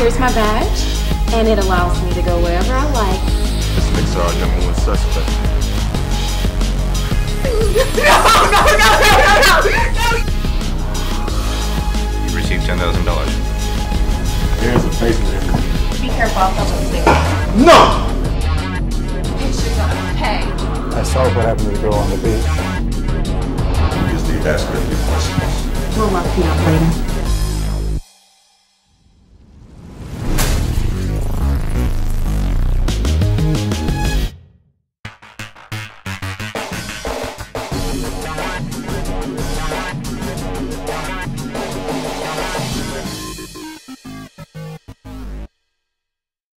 Here's my badge, and it allows me to go wherever I like. This makes her our #1 suspect. No! You received $10,000. There's a face there. Be careful, I'll tell you. No! Pictures on the pay. I saw what happened to the girl on the beach. Here's the aspirin. We'll lock you up later.